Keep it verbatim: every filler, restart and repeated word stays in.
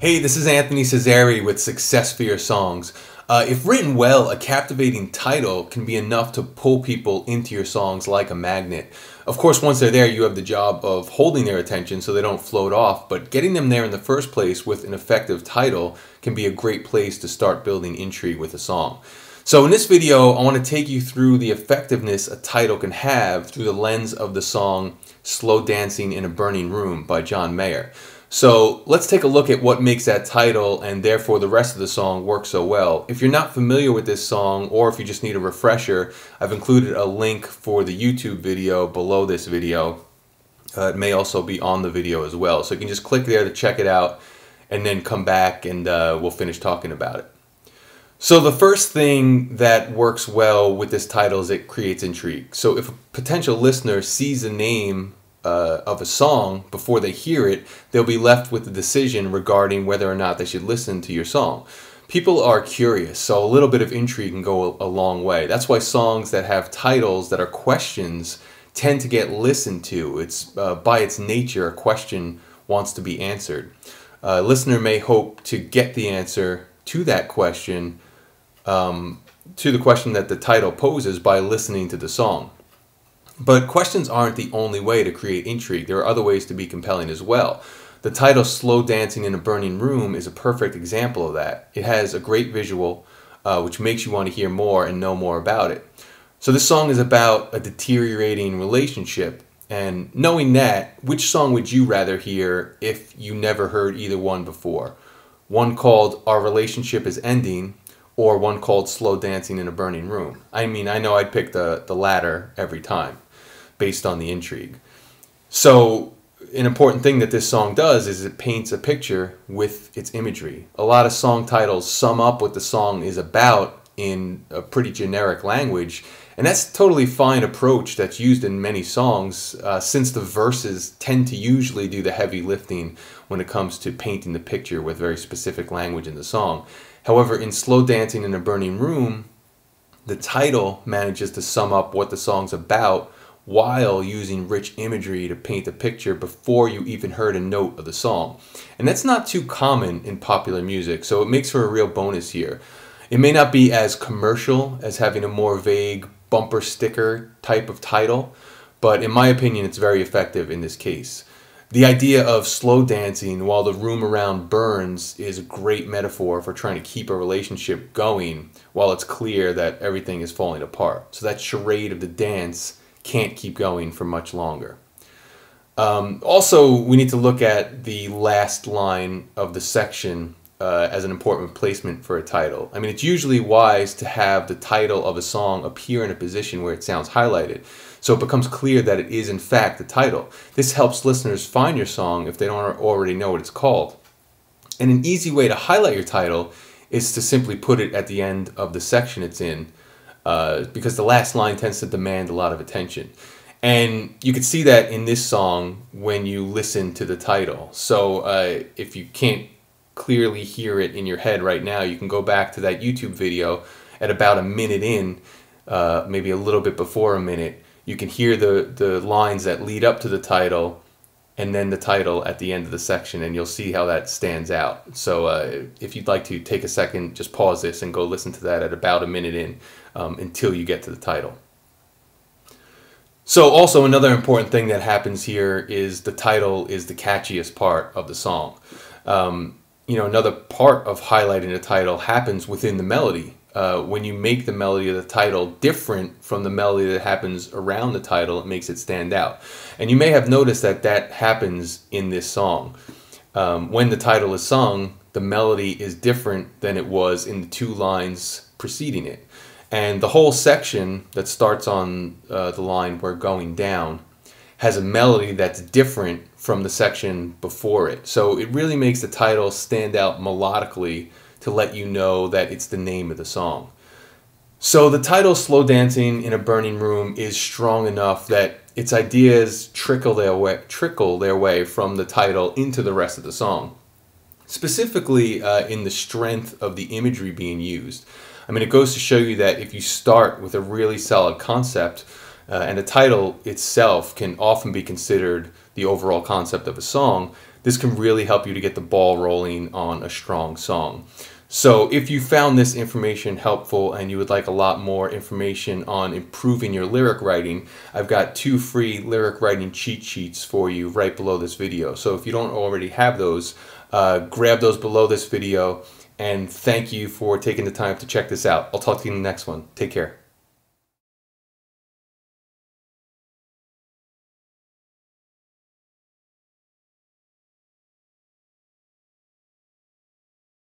Hey, this is Anthony Cesari with Success for Your Songs. Uh, if written well, a captivating title can be enough to pull people into your songs like a magnet. Of course, once they're there, you have the job of holding their attention so they don't float off, but getting them there in the first place with an effective title can be a great place to start building intrigue with a song. So in this video, I want to take you through the effectiveness a title can have through the lens of the song Slow Dancing in a Burning Room by John Mayer. So let's take a look at what makes that title and therefore the rest of the song work so well. If you're not familiar with this song, or if you just need a refresher, I've included a link for the YouTube video below this video. Uh, it may also be on the video as well. So you can just click there to check it out and then come back and uh, we'll finish talking about it. So the first thing that works well with this title is it creates intrigue. So if a potential listener sees a name Uh, of a song before they hear it, they'll be left with a decision regarding whether or not they should listen to your song. People are curious, so a little bit of intrigue can go a, a long way. That's why songs that have titles that are questions tend to get listened to. It's uh, by its nature, a question wants to be answered. A listener may hope to get the answer to that question, um, to the question that the title poses, by listening to the song. But questions aren't the only way to create intrigue. There are other ways to be compelling as well. The title Slow Dancing in a Burning Room is a perfect example of that. It has a great visual, uh, which makes you want to hear more and know more about it. So this song is about a deteriorating relationship. And knowing that, which song would you rather hear if you never heard either one before? One called Our Relationship is Ending, or one called Slow Dancing in a Burning Room. I mean, I know I'd pick the, the latter every time, based on the intrigue. So an important thing that this song does is it paints a picture with its imagery. A lot of song titles sum up what the song is about in a pretty generic language, and that's a totally fine approach that's used in many songs, uh, since the verses tend to usually do the heavy lifting when it comes to painting the picture with very specific language in the song. However, in Slow Dancing in a Burning Room, the title manages to sum up what the song's about while using rich imagery to paint a picture before you even heard a note of the song. And that's not too common in popular music, so it makes for a real bonus here. It may not be as commercial as having a more vague bumper sticker type of title, but in my opinion, it's very effective in this case. The idea of slow dancing while the room around burns is a great metaphor for trying to keep a relationship going while it's clear that everything is falling apart. So that charade of the dance can't keep going for much longer. Um, also, we need to look at the last line of the section uh, as an important placement for a title. I mean, it's usually wise to have the title of a song appear in a position where it sounds highlighted, so it becomes clear that it is in fact the title. This helps listeners find your song if they don't already know what it's called. And an easy way to highlight your title is to simply put it at the end of the section it's in, Uh, because the last line tends to demand a lot of attention. And you can see that in this song when you listen to the title. So uh, if you can't clearly hear it in your head right now, you can go back to that YouTube video at about a minute in, uh, maybe a little bit before a minute. You can hear the, the lines that lead up to the title and then the title at the end of the section, and you'll see how that stands out. So uh, if you'd like to take a second, just pause this and go listen to that at about a minute in um, until you get to the title. So also another important thing that happens here is the title is the catchiest part of the song. Um, you know, another part of highlighting a title happens within the melody. Uh, when you make the melody of the title different from the melody that happens around the title, it makes it stand out. And you may have noticed that that happens in this song. Um, when the title is sung, the melody is different than it was in the two lines preceding it. And the whole section that starts on uh, the line "We're Going Down" has a melody that's different from the section before it. So it really makes the title stand out melodically, to let you know that it's the name of the song. So the title Slow Dancing in a Burning Room is strong enough that its ideas trickle their way, trickle their way from the title into the rest of the song, specifically uh, in the strength of the imagery being used. I mean, it goes to show you that if you start with a really solid concept, uh, and the title itself can often be considered the overall concept of a song, This can really help you to get the ball rolling on a strong song. So if you found this information helpful and you would like a lot more information on improving your lyric writing, I've got two free lyric writing cheat sheets for you right below this video. So if you don't already have those, uh, grab those below this video, and thank you for taking the time to check this out. I'll talk to you in the next one. Take care.